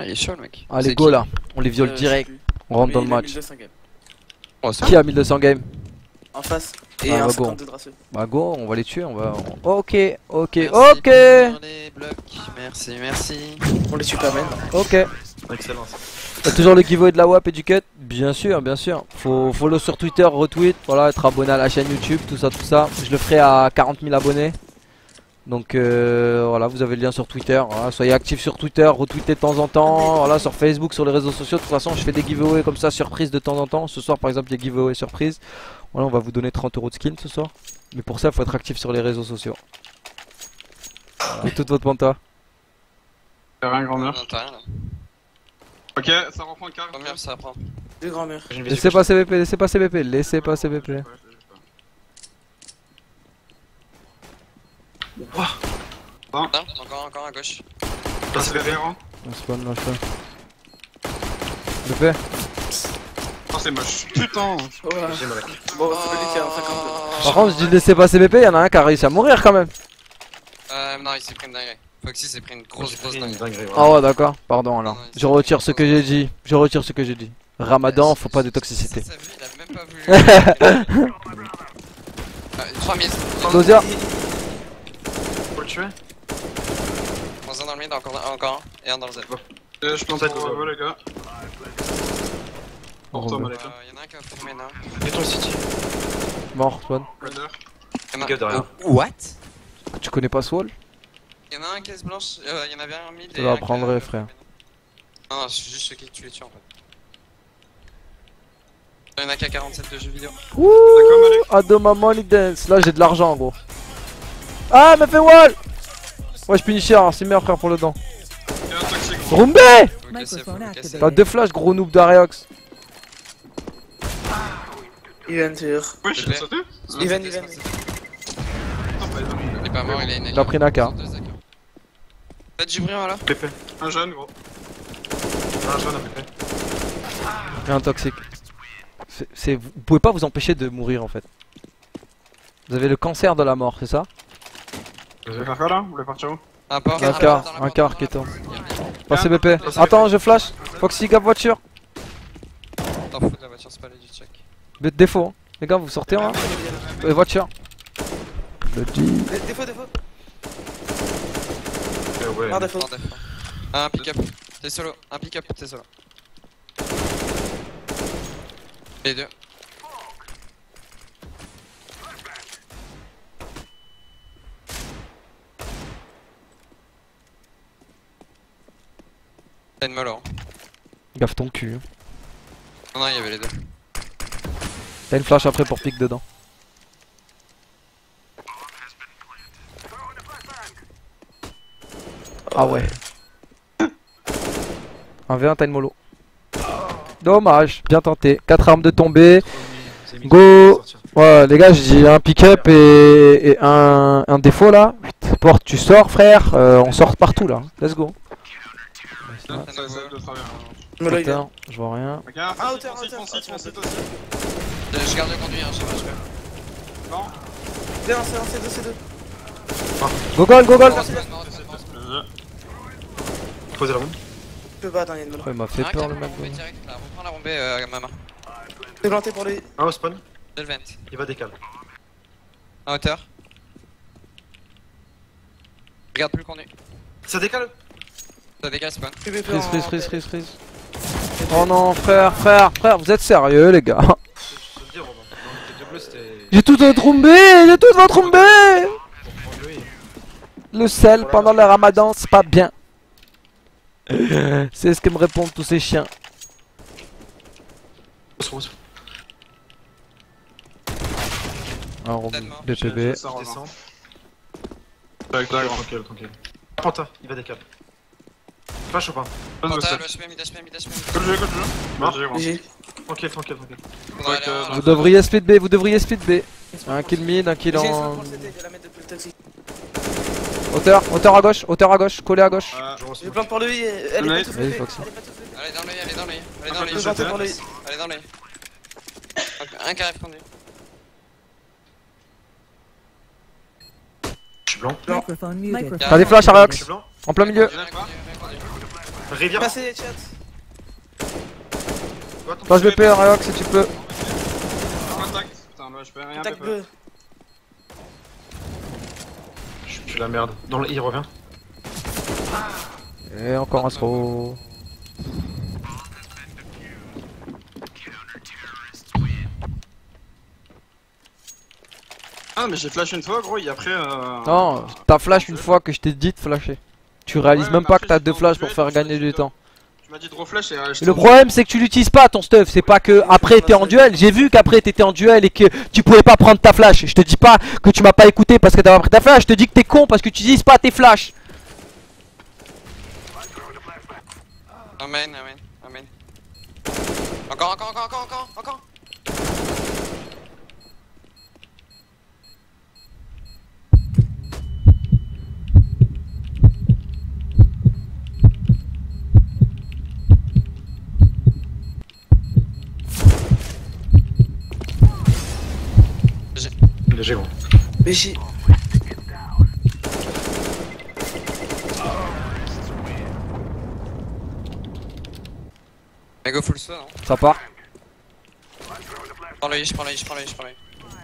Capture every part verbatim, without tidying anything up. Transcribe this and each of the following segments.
Ah, il est chaud le mec. Allez go là, on les viole euh, direct. On rentre dans le match. Oh, qui a mille deux cents game? En face. Et ah, un cinquante-deux Dracieux. Bah go, on va les tuer, on va... Ok, ok, merci ok les blocs. Merci, merci. On les tue pas même. Ok. Excellent. T'as toujours le giveaway de la W A P et du cut? Bien sûr, bien sûr. Faut follow sur Twitter, retweet, voilà, être abonné à la chaîne YouTube, tout ça, tout ça. Je le ferai à quarante mille abonnés. Donc euh, voilà, vous avez le lien sur Twitter, voilà, soyez actifs sur Twitter, retweetez de temps en temps, voilà, sur Facebook, sur les réseaux sociaux. De toute façon je fais des giveaways comme ça, surprise de temps en temps. Ce soir par exemple il y a giveaway surprise. Voilà, on va vous donner trente euros de skin ce soir. Mais pour ça il faut être actif sur les réseaux sociaux. Voilà. Et toute votre panta. Un grand mur. Ok, ça reprend le carré. Ça reprend. Deux grands murs. Laissez pas C B P, laissez pas C B P, laissez pas C B P. Wow. Bon. Non, encore, encore à gauche. Ça c'est derrière hein. On spawn là, je fais. Oh c'est moche. Putain ouais. J'aimerais. Bon, c'est le délicat, cinquante-deux. Par contre, je dis laissez passer B P, y'en a un qui a réussi à mourir quand même. Euh, non, il s'est pris une dinguerie. Foxy s'est pris une grosse, grosse dinguerie. Ah ouais, d'accord, pardon alors. Je retire ce que j'ai dit. Je retire ce que j'ai dit. Ramadan, faut pas de toxicité. Il a même pas vu. trois mille. Dosia. Dans un dans le mid, encore un, encore un, et un dans le Z. Euh, je pense être au niveau les gars. Pour toi, Malek. Y'en a un qui a formé là. Et ton City. Mort, Swan. What? Tu connais pas ce wall? Y'en a un caisse blanche, euh, y'en a bien un mid. Tu vas prendre, frère. Non, c'est juste ceux qui tu les tues en fait. Y'en a qu'à quarante-sept de jeux vidéo. Ouh, Ado Maman, il dance. Là, j'ai de l'argent en gros. Ah, mais fait wall! Ouais, je punis cher, hein, c'est meilleur frère pour le dent. Rumbe! T'as deux flashs, gros noob d'Areox. Ivan, sûr. Ouais, je suis sauté. Ivan, Ivan. Il est pas mort, il est né. T'as pris Naka. T'as du brillant là? P P. Un jeune, gros. Un jeune à P P. Et un toxique. C'est... Vous pouvez pas vous empêcher de mourir en fait. Vous avez le cancer de la mort, c'est ça? Vous voulez faire quoi là? Vous voulez partir où? Un quart, un quart, un quart qui est en. Passez B P. Attends, je flash. Foxy, gap voiture. T'en fous de la voiture, c'est pas les du check. Mais défaut, les gars, vous sortez en. Voiture. Défaut, défaut. Un défaut. Un pick-up. T'es solo. Un pick-up, t'es solo. Les deux. T'as une molo. Gaffe ton cul. Non, non, il y avait les deux. T'as une flash après pour pique dedans. Ah ouais. un v un, t'as une molo. Dommage, bien tenté. quatre armes de tombée. Go. Ouais, les gars, j'ai un pick-up et, et un, un défaut là. Porte, tu sors, frère. Euh, on sort partout là. Let's go. Ah, ça, ça, de travers, hein. Hauteur, je vois rien. Regarde, ah, hauteur, hauteur, hauteur. Je garde le conduit, hein, je sais pas, je fais. Non. C'est un, c'est un, c'est deux, c'est deux. Go goal, go goal. Posez la bombe. Je peux pas atteindre une bombe. Il m'a fait peur le mec. Reprends la bombe, euh, Mama. T'es planté pour lui. Un au spawn. Je le vent. Il va décaler. Un hauteur. Regarde plus le conduit. Ça décale. Ça dégage pas. Freeze, freeze, freeze, freeze, freeze. Oh non, frère, frère, frère, vous êtes sérieux les gars. J'ai tout votre roumbé, j'ai tout votre roumbé. Le sel pendant le ramadan, c'est pas bien. C'est ce que me répondent tous ces chiens. Un roumbé, B P B. Tranquille, tranquille. Panta, il va décaler. Flash ou pas? Tranquille, tranquille, tranquille. Vous devriez split B, vous devriez split B. Un kill mid, un kill en... Hauteur, hauteur à gauche, hauteur à gauche, collé à gauche. J'ai plein pour lui, elle est pas. Allez dans l'œil, allez dans l'œil. Allez dans l'œil, allez dans l'œil. Un carré fondu. Je suis blanc. T'as des flashs à Reox. En plein milieu. Rivière. Passez les chats. Quand je vais peur, Alox, si tu peux. Contact. Putain, moi je peux rien. Contact deux. Je suis la merde. Dans le... Il revient. Et encore un throw. Ah mais j'ai flash une fois gros et après euh... Non, t'as flash une fois que je t'ai dit de flasher. Tu réalises ouais, même pas que t'as deux flashs pour faire gagner du temps. Tu m'as dit de reflash et euh, je... Le problème c'est que tu l'utilises pas ton stuff, c'est pas que après t'es en duel. J'ai vu qu'après t'étais en duel et que tu pouvais pas prendre ta flash. Je te dis pas que tu m'as pas écouté parce que t'as pas pris ta flash, je te dis que t'es con parce que tu utilises pas tes flashs. Amen, amen, amen. Encore, encore, encore, encore, encore, encore. J'ai bon. Mais j'ai... Go full stun, hein. Ça part. Je prends le I, je prends le I, je prends le I, je prends le I.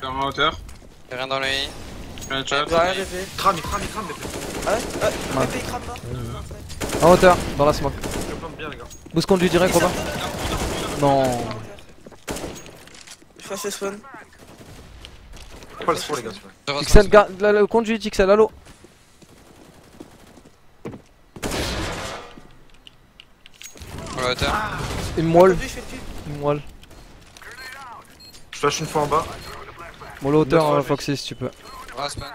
T'es en hauteur. Y'a rien dans le I. Y'a rien dans le I. Crame, il crame, il crame, B P. Ah ouais, ah ouais. B P, il crame pas. En hauteur, dans la smoke. Je plante bien, les gars. Boost conduit direct, Robin. Non. Je fasse le spawn. Pas le spawn, les gars. X L, garde le conduit, X L, allo. En hauteur. Il molle. Il molle. Je flash une fois en bas. Molle hauteur, Foxy, si tu peux. Ah, spawn.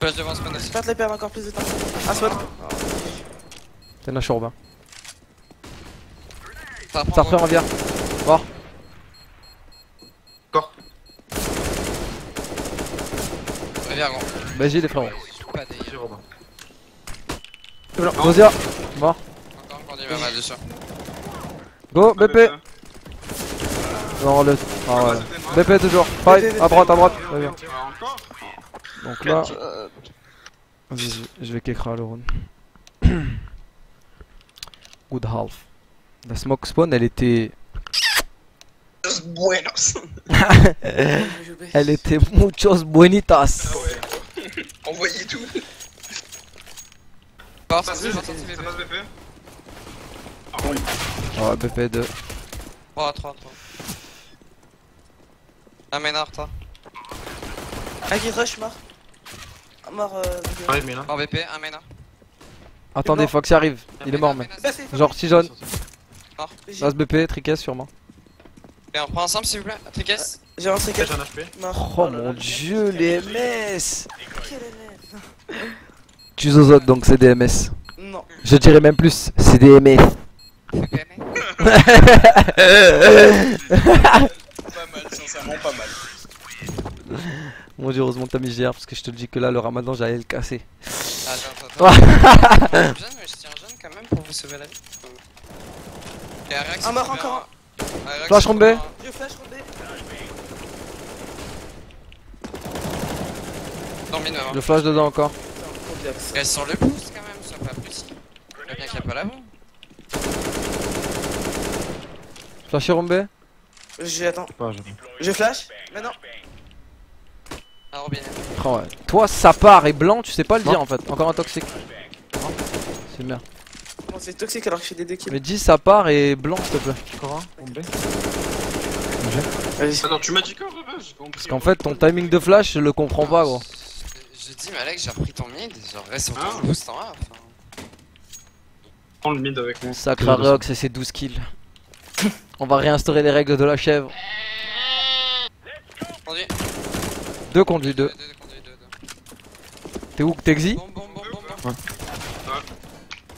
Flash devant spawn aussi. Faites les perdre encore plus de temps. Ah, spawn. T'es lâché, Robin. Ça reprend, reviens. Voir. Encore. Reviens, gros. Bah, j'ai des frérots. J'ai Robin. Rosia, mort. Encore, encore, il va mal dessus. Go B P. Non le... Ah ouais. B P toujours. Pareil, à droite, à droite. Donc là... Vas-y, je vais kekra le round. Good half. La smoke spawn elle était... Elle était muchos buenitas. On voyait tout. Vas-y, j'entends si passe B P. Oh B P deux. trois, trois, trois. Un ménard toi. Un qui rush mort. Mort euh... Arrive Mila. Mort B P, un ménard. Attendez, Fox arrive. Il est mort mais. Genre six jaunes. Mort. Last B P, Trikes sûrement. Et on prend ensemble s'il vous plaît. Trikes. J'ai un Trikes. J'ai un H P. Oh mon dieu les M S. Tu zozotes donc c'est des M S. Non. Je dirais même plus, c'est des M S. Okay, mais... Pas mal, sincèrement pas mal. Mon dieu, heureusement que t'as mis G R parce que je te le dis que là le ramadan j'allais le casser. Attends, attends, attends. Je suis jeune, mais je tiens jeune quand même pour vous sauver la vie. Et un réaction. Un mort encore un. Flash rombé. Je flash rombé. Non, mais non. Le flash dedans encore. Reste sur le pouce quand même, sois pas précis. Il y a bien qu'il n'y a pas là-bas. Flashé Rombé. J'attends. Je flash. Maintenant. Ah Robin. Oh ouais. Toi ça part et blanc tu sais pas le dire en fait. Encore un toxique. C'est bien. Bon, c'est toxique alors que je fais des deux kills. Mais dis ça part et blanc s'il te plaît. Encore un Rombé. Attends tu m'as dit quoi Rombé? Parce qu'en fait ton timing de flash je le comprends pas gros. J'ai dit Malek j'ai repris ton mid. Genre reste sur ton boost en A. Prends le mid avec moi. Sacre Rox et ses douze kills. On va réinstaurer les règles de la chèvre. Deux conduits, deux. T'es où que t'exi?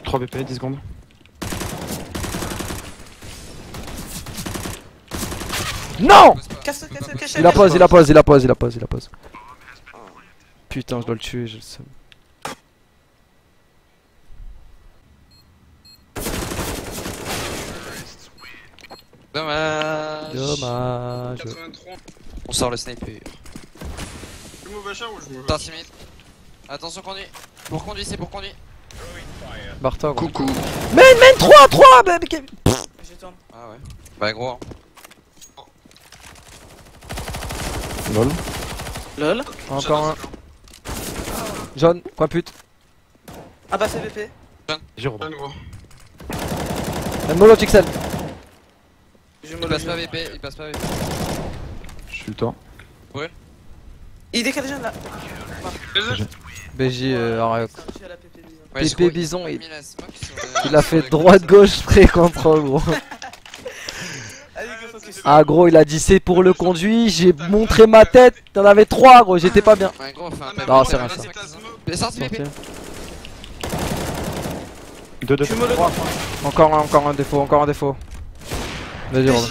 trois B P, dix secondes. Non! Il la pose, il la pose, il la pose, il la pose, il la pose. Putain, je dois le tuer, je le sais. Dommage. Dommage. quatre-vingt-trois. On sort le sniper. Tu me vas cher ou je me vas? Attention conduit. Pour conduit c'est pour conduit. Bartog. Coucou. Man, man, trois, trois. Je tourne. Ah ouais. Bah gros. Hein. Lol. Lol. Encore un. John, quoi pute. Ah bah c'est V P. Jérôme. Molo Tixel. Il passe pas V P, il passe pas V P. Je suis le temps. Ouais. Il décale déjà là. B J euh, Arioc. P P Bison, il a fait droite gauche très contrôle gros. Ah gros il a dit c'est pour le conduit, j'ai montré ma tête, t'en avais trois gros, j'étais pas bien. Non c'est rien ça. deux deux. Encore un, encore un défaut, encore un défaut. Vas-y Robin.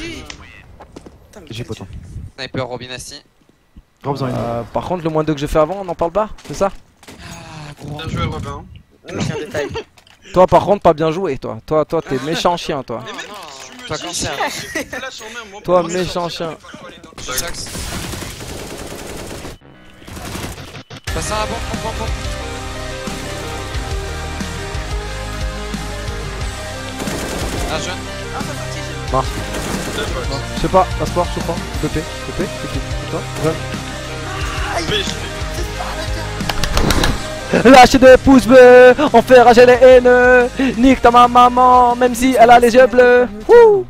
J'ai pas ton. Sniper Robinassi. Euh, par contre le moins deux que j'ai fait avant on n'en parle pas, c'est ça? Bien joué Robin. Toi par contre pas bien joué toi, toi toi t'es méchant chien toi. Toi méchant chien. Passe à la banque, ah jeune. Mars. Je sais pas, passeport, je crois. P P, P P, c'est qui? Toi? Jeune. Lâchez des pouces bleus, on fait rager les haineux. Nique ta maman, même si elle a les yeux bleus. Wouh.